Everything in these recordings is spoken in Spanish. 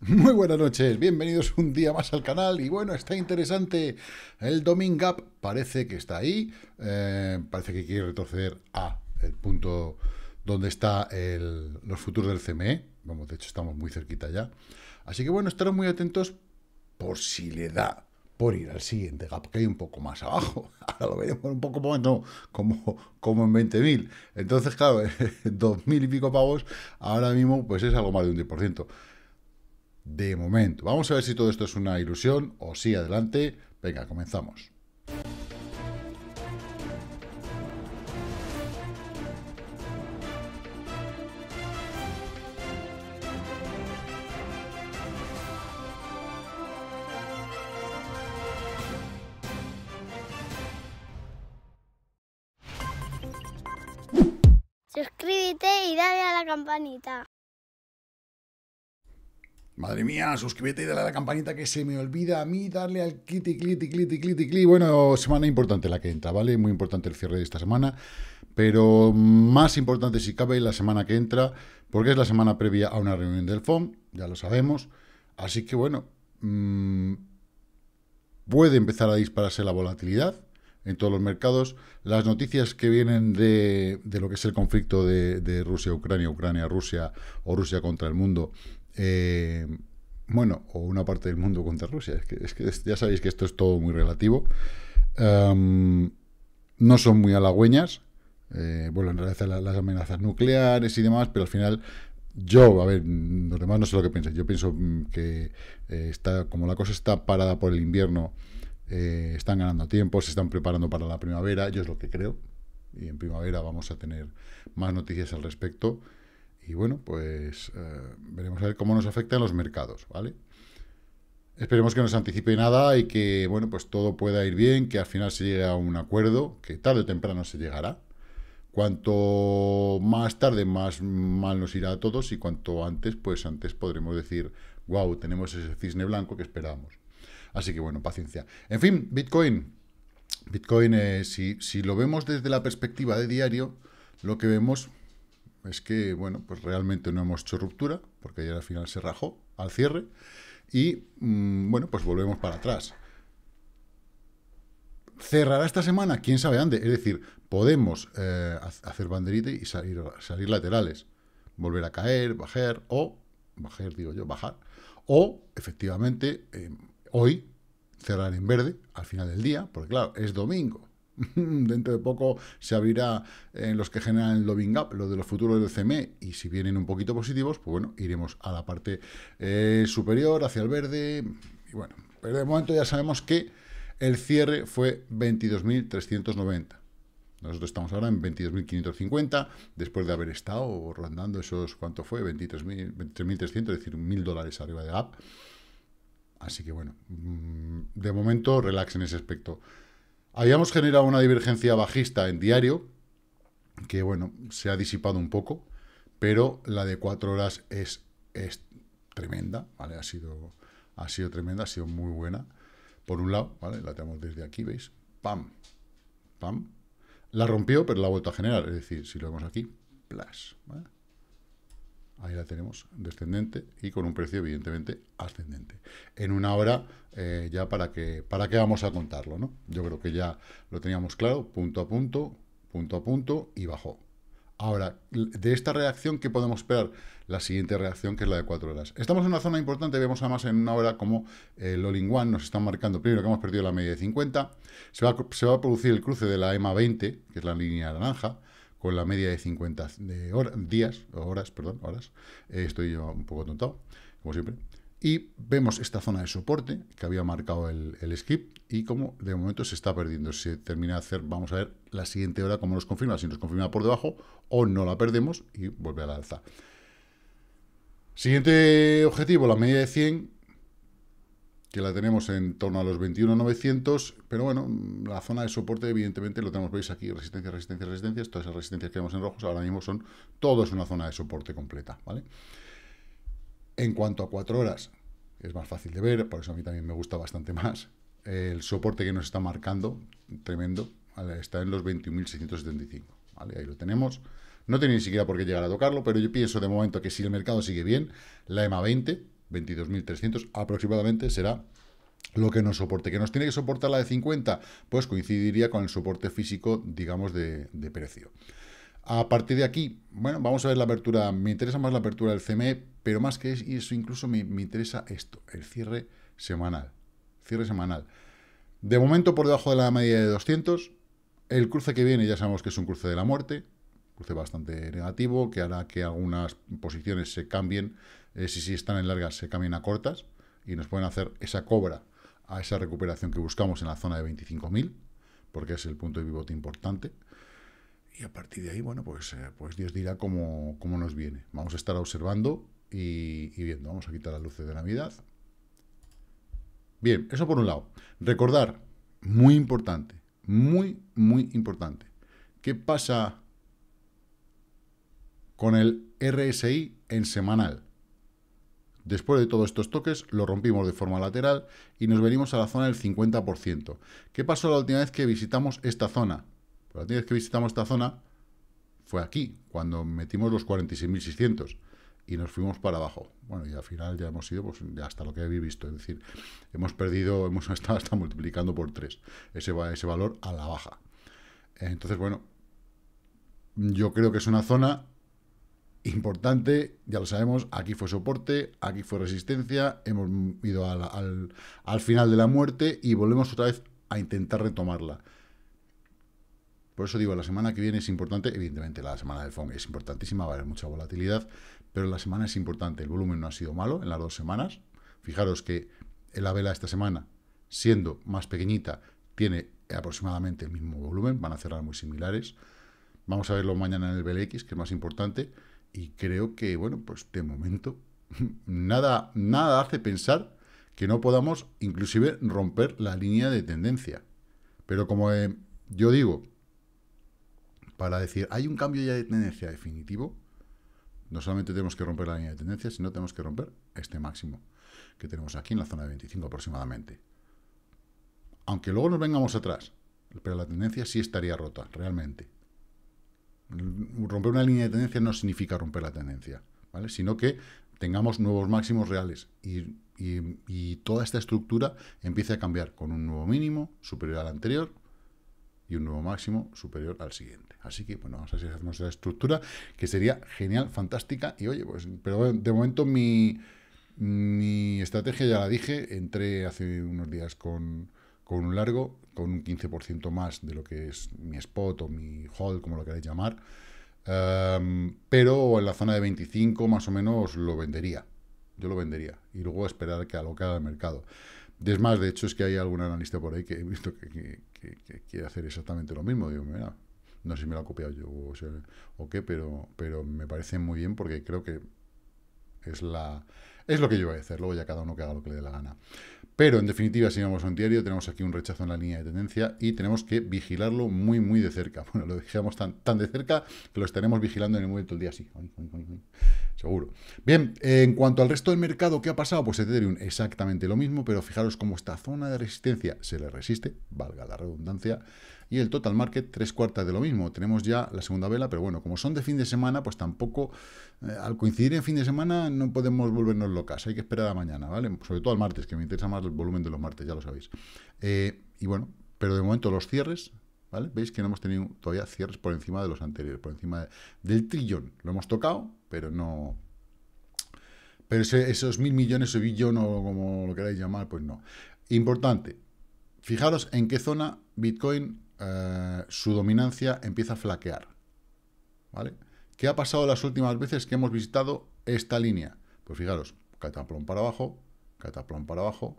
Muy buenas noches, bienvenidos un día más al canal. Y bueno, está interesante el Domingap, parece que está ahí, parece que quiere retroceder a el punto donde está los futuros del CME. Vamos, de hecho estamos muy cerquita ya, así que bueno, estarán muy atentos por si le da por ir al siguiente gap, que hay un poco más abajo. Ahora lo veremos un poco más, no, como en 20.000. Entonces, claro, 2.000 y pico pavos, ahora mismo pues es algo más de un 10%. De momento, vamos a ver si todo esto es una ilusión o si adelante. Venga, comenzamos. Suscríbete y dale a la campanita. Madre mía, suscríbete y dale a la campanita, que se me olvida a mí darle al clic. Bueno, semana importante la que entra, ¿vale? Muy importante el cierre de esta semana, pero más importante si cabe la semana que entra, porque es la semana previa a una reunión del FOM, ya lo sabemos. Así que bueno, puede empezar a dispararse la volatilidad en todos los mercados. Las noticias que vienen de lo que es el conflicto de Rusia-Ucrania, Ucrania-Rusia, o Rusia contra el mundo, bueno, o una parte del mundo contra Rusia, es que ya sabéis que esto es todo muy relativo, no son muy halagüeñas, bueno, en realidad las amenazas nucleares y demás, pero al final, yo, a ver, los demás no sé lo que pensáis, yo pienso que como la cosa está parada por el invierno, están ganando tiempo, se están preparando para la primavera, yo es lo que creo, y en primavera vamos a tener más noticias al respecto, y bueno, pues veremos a ver cómo nos afectan los mercados, ¿vale? Esperemos que no se anticipe nada y que, bueno, pues todo pueda ir bien, que al final se llegue a un acuerdo, que tarde o temprano se llegará. Cuanto más tarde, más mal nos irá a todos, y cuanto antes, pues antes podremos decir, wow, tenemos ese cisne blanco que esperábamos. Así que bueno, paciencia. En fin, Bitcoin, si lo vemos desde la perspectiva de diario, lo que vemos es que, bueno, pues realmente no hemos hecho ruptura, porque ayer al final se rajó al cierre, y bueno, pues volvemos para atrás. ¿Cerrará esta semana? ¿Quién sabe dónde? Es decir, podemos hacer banderita y salir laterales, volver a caer, bajar, o efectivamente... hoy cerrar en verde al final del día, porque claro, es domingo. Dentro de poco se abrirá en los que generan el Domingap, los de los futuros del CME, y si vienen un poquito positivos, pues bueno, iremos a la parte superior, hacia el verde, y bueno, pero de momento ya sabemos que el cierre fue 22.390. Nosotros estamos ahora en 22.550, después de haber estado rondando esos, ¿cuánto fue? 23.300, es decir, $1.000 arriba de gap. Así que bueno, de momento relax en ese aspecto. Habíamos generado una divergencia bajista en diario, que bueno, se ha disipado un poco, pero la de 4 horas es tremenda, ¿vale? Ha sido tremenda, ha sido muy buena. Por un lado, ¿vale? La tenemos desde aquí, ¿veis? ¡Pam! ¡Pam! La rompió, pero la ha vuelto a generar, es decir, si lo vemos aquí, ¡plas! ¿Vale? Ahí la tenemos, descendente, y con un precio, evidentemente, ascendente. En una hora, ya para qué vamos a contarlo, ¿no? Yo creo que ya lo teníamos claro, punto a punto, y bajó. Ahora, de esta reacción, ¿qué podemos esperar? La siguiente reacción, que es la de 4 horas. Estamos en una zona importante, vemos además en una hora como el all-in-one nos está marcando, primero que hemos perdido la media de 50, se va a producir el cruce de la EMA 20, que es la línea naranja, con la media de 50 horas. Estoy yo un poco atontado, como siempre. Y vemos esta zona de soporte que había marcado el skip, y como de momento se está perdiendo. Si termina de hacer, vamos a ver la siguiente hora cómo nos confirma, si nos confirma por debajo o no la perdemos y vuelve a la alza. Siguiente objetivo, la media de 100, que la tenemos en torno a los 21.900, pero bueno, la zona de soporte evidentemente lo tenemos, veis aquí, resistencias, todas esas resistencias que vemos en rojos ahora mismo son, todo es una zona de soporte completa, ¿vale? En cuanto a 4 horas, es más fácil de ver, por eso a mí también me gusta bastante más, el soporte que nos está marcando, tremendo, está en los 21.675, ¿vale? Ahí lo tenemos, no tiene ni siquiera por qué llegar a tocarlo, pero yo pienso de momento que si el mercado sigue bien, la EMA 20, 22.300 aproximadamente será lo que nos soporte. ¿Que nos tiene que soportar la de 50? Pues coincidiría con el soporte físico, digamos, de precio. A partir de aquí, bueno, vamos a ver la apertura. Me interesa más la apertura del CME, pero más que eso incluso me interesa esto, el cierre semanal. Cierre semanal. De momento por debajo de la media de 200. El cruce que viene ya sabemos que es un cruce de la muerte, cruce bastante negativo, que hará que algunas posiciones se cambien, si están en largas se cambien a cortas, y nos pueden hacer esa cobra a esa recuperación que buscamos en la zona de 25.000, porque es el punto de pivote importante. Y a partir de ahí, bueno, pues Dios dirá cómo nos viene. Vamos a estar observando y viendo. Vamos a quitar las luces de Navidad. Bien, eso por un lado. Recordar, muy importante, muy, muy importante, ¿qué pasa con el RSI en semanal? Después de todos estos toques, lo rompimos de forma lateral y nos venimos a la zona del 50%. ¿Qué pasó la última vez que visitamos esta zona? Pues la última vez que visitamos esta zona fue aquí, cuando metimos los 46.600 y nos fuimos para abajo. Bueno, y al final ya hemos ido pues, ya hasta lo que habéis visto. Es decir, hemos perdido, hemos estado hasta multiplicando por 3 ese valor a la baja. Entonces, bueno, yo creo que es una zona importante, ya lo sabemos, aquí fue soporte, aquí fue resistencia, hemos ido al final de la muerte y volvemos otra vez a intentar retomarla. Por eso digo, la semana que viene es importante, evidentemente la semana del FOM es importantísima, va a haber mucha volatilidad, pero la semana es importante, el volumen no ha sido malo en las dos semanas. Fijaros que la vela esta semana, siendo más pequeñita, tiene aproximadamente el mismo volumen, van a cerrar muy similares. Vamos a verlo mañana en el BLX, que es más importante. Y creo que, bueno, pues de momento nada hace pensar que no podamos inclusive romper la línea de tendencia. Pero como yo digo, para decir, hay un cambio ya de tendencia definitivo, no solamente tenemos que romper la línea de tendencia, sino tenemos que romper este máximo que tenemos aquí en la zona de 25 aproximadamente. Aunque luego nos vengamos atrás, pero la tendencia sí estaría rota, realmente. Romper una línea de tendencia no significa romper la tendencia, ¿vale? Sino que tengamos nuevos máximos reales y toda esta estructura empiece a cambiar con un nuevo mínimo superior al anterior y un nuevo máximo superior al siguiente. Así que, bueno, vamos a hacer nuestra estructura, que sería genial, fantástica. Y oye, pues, pero de momento mi estrategia ya la dije, entré hace unos días con un largo, con un 15% más de lo que es mi spot o mi hold, como lo queráis llamar, pero en la zona de 25 más o menos lo vendería, yo lo vendería, y luego esperar que lo que haga el mercado. Es más, de hecho, es que hay algún analista por ahí que he visto que quiere hacer exactamente lo mismo. Digo, mira, no sé si me lo he copiado yo o qué, pero me parece muy bien porque creo que es lo que yo voy a hacer, luego ya cada uno que haga lo que le dé la gana. Pero en definitiva, si vamos a un diario, tenemos aquí un rechazo en la línea de tendencia y tenemos que vigilarlo muy, muy de cerca. Bueno, lo vigilamos tan de cerca que lo estaremos vigilando en el momento del día, sí. Seguro. Bien, en cuanto al resto del mercado, ¿qué ha pasado? Pues Ethereum exactamente lo mismo, pero fijaros cómo esta zona de resistencia se le resiste, valga la redundancia, y el total market 3/4 de lo mismo. Tenemos ya la segunda vela, pero bueno, como son de fin de semana, pues tampoco, al coincidir en fin de semana, no podemos volvernos locas. Hay que esperar a mañana, ¿vale? Sobre todo al martes, que me interesa más el volumen de los martes, ya lo sabéis. Y bueno, pero de momento los cierres, ¿vale? Veis que no hemos tenido todavía cierres por encima de los anteriores, por encima del trillón. Lo hemos tocado, pero no... Pero esos 1.000 millones o billón o como lo queráis llamar, pues no. Importante, fijaros en qué zona Bitcoin... su dominancia empieza a flaquear, ¿vale? ¿Qué ha pasado las últimas veces que hemos visitado esta línea? Pues fijaros, cataplón para abajo, cataplón para abajo,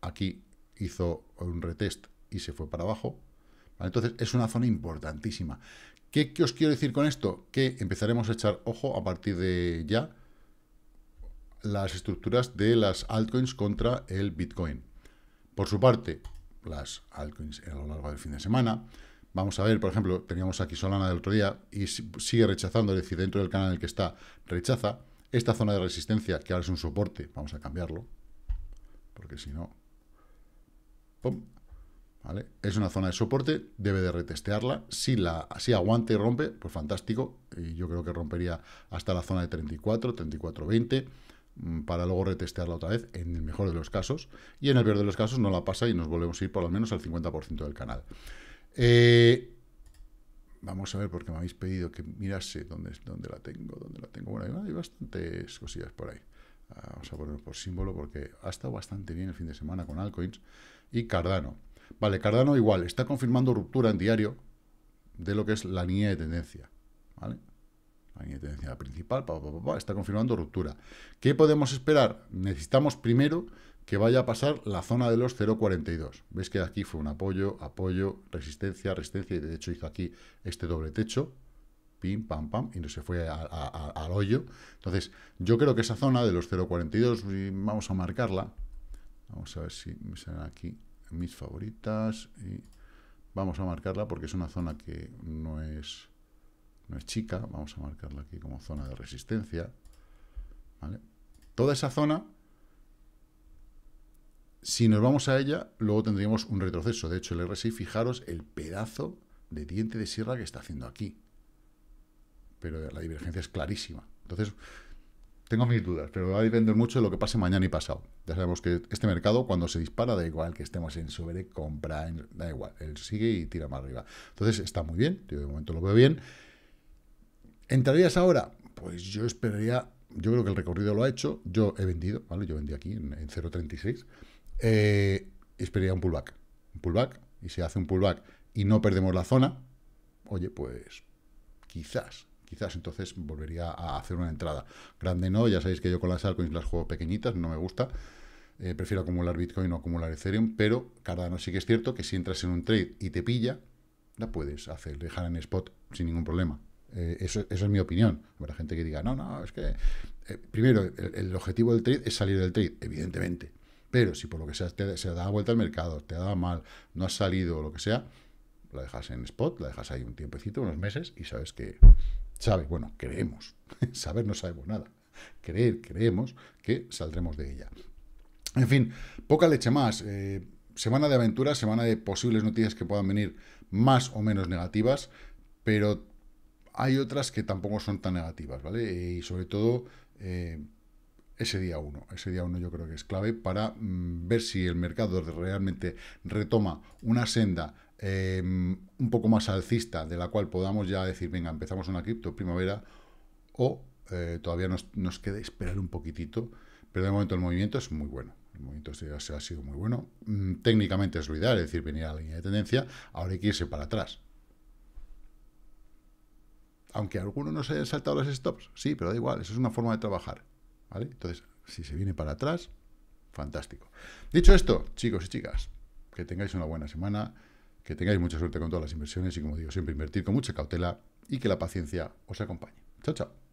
aquí hizo un retest y se fue para abajo, ¿vale? Entonces es una zona importantísima. ¿Qué os quiero decir con esto? Que empezaremos a echar ojo a partir de ya las estructuras de las altcoins contra el Bitcoin. Por su parte, las altcoins a lo largo del fin de semana. Vamos a ver, por ejemplo, teníamos aquí Solana del otro día y sigue rechazando, es decir, dentro del canal en el que está, rechaza. Esta zona de resistencia, que ahora es un soporte, vamos a cambiarlo, porque si no... ¡Pum! ¿Vale? Es una zona de soporte, debe de retestearla. Si aguante y rompe, pues fantástico. Y yo creo que rompería hasta la zona de 34, 34.20. para luego retestearla otra vez, en el mejor de los casos, y en el peor de los casos no la pasa y nos volvemos a ir por lo menos al 50% del canal. Vamos a ver, porque me habéis pedido que mirase dónde la tengo. Bueno, hay bastantes cosillas por ahí. Vamos a ponerlo por símbolo, porque ha estado bastante bien el fin de semana con altcoins y Cardano. Vale, Cardano igual, está confirmando ruptura en diario de lo que es la línea de tendencia, ¿vale? La línea de tendencia principal, está confirmando ruptura. ¿Qué podemos esperar? Necesitamos primero que vaya a pasar la zona de los 0.42. Veis que aquí fue un apoyo, apoyo, resistencia, resistencia, y de hecho hizo aquí este doble techo, pim, pam, pam, y no se fue al hoyo. Entonces, yo creo que esa zona de los 0.42, vamos a marcarla, vamos a ver si me salen aquí mis favoritas, y vamos a marcarla porque es una zona que no es chica, vamos a marcarla aquí como zona de resistencia, ¿vale? Toda esa zona, si nos vamos a ella, luego tendríamos un retroceso. De hecho, el RSI, fijaros el pedazo de diente de sierra que está haciendo aquí. Pero la divergencia es clarísima. Entonces, tengo mis dudas, pero va a depender mucho de lo que pase mañana y pasado. Ya sabemos que este mercado, cuando se dispara, da igual que estemos en sobre, compra, da igual. Él sigue y tira más arriba. Entonces, está muy bien. Yo de momento lo veo bien. ¿Entrarías ahora? Pues yo esperaría... Yo creo que el recorrido lo ha hecho. Yo he vendido, ¿vale? Yo vendí aquí en 0.36. Esperaría un pullback. Y si hace un pullback y no perdemos la zona, oye, pues quizás entonces volvería a hacer una entrada. Grande no, ya sabéis que yo con las altcoins las juego pequeñitas, no me gusta. Prefiero acumular Bitcoin o acumular Ethereum, pero Cardano sí que es cierto que si entras en un trade y te pilla, la puedes hacer, dejar en spot sin ningún problema. Eso es mi opinión. Habrá gente que diga, no, es que... primero, el objetivo del trade es salir del trade, evidentemente. Pero si por lo que sea se da vuelta al mercado, te da mal, no has salido o lo que sea, la dejas en spot, la dejas ahí un tiempecito, unos meses, y sabes que... bueno, creemos. Saber no sabemos nada. Creemos que saldremos de ella. En fin, poca leche más. Semana de aventuras, semana de posibles noticias que puedan venir más o menos negativas, pero hay otras que tampoco son tan negativas, ¿vale? Y sobre todo... ese día 1. Ese día 1 yo creo que es clave para ver si el mercado realmente retoma una senda un poco más alcista, de la cual podamos ya decir, venga, empezamos una cripto primavera, o todavía nos queda esperar un poquitito. Pero de momento el movimiento es muy bueno. El movimiento ha sido muy bueno. Técnicamente es lo ideal, es decir, venir a la línea de tendencia. Ahora hay que irse para atrás. Aunque algunos no se hayan saltado los stops. Sí, pero da igual. Eso es una forma de trabajar. ¿Vale? Entonces, si se viene para atrás, fantástico. Dicho esto, chicos y chicas, que tengáis una buena semana, que tengáis mucha suerte con todas las inversiones y, como digo, siempre invertir con mucha cautela y que la paciencia os acompañe. Chao, chao.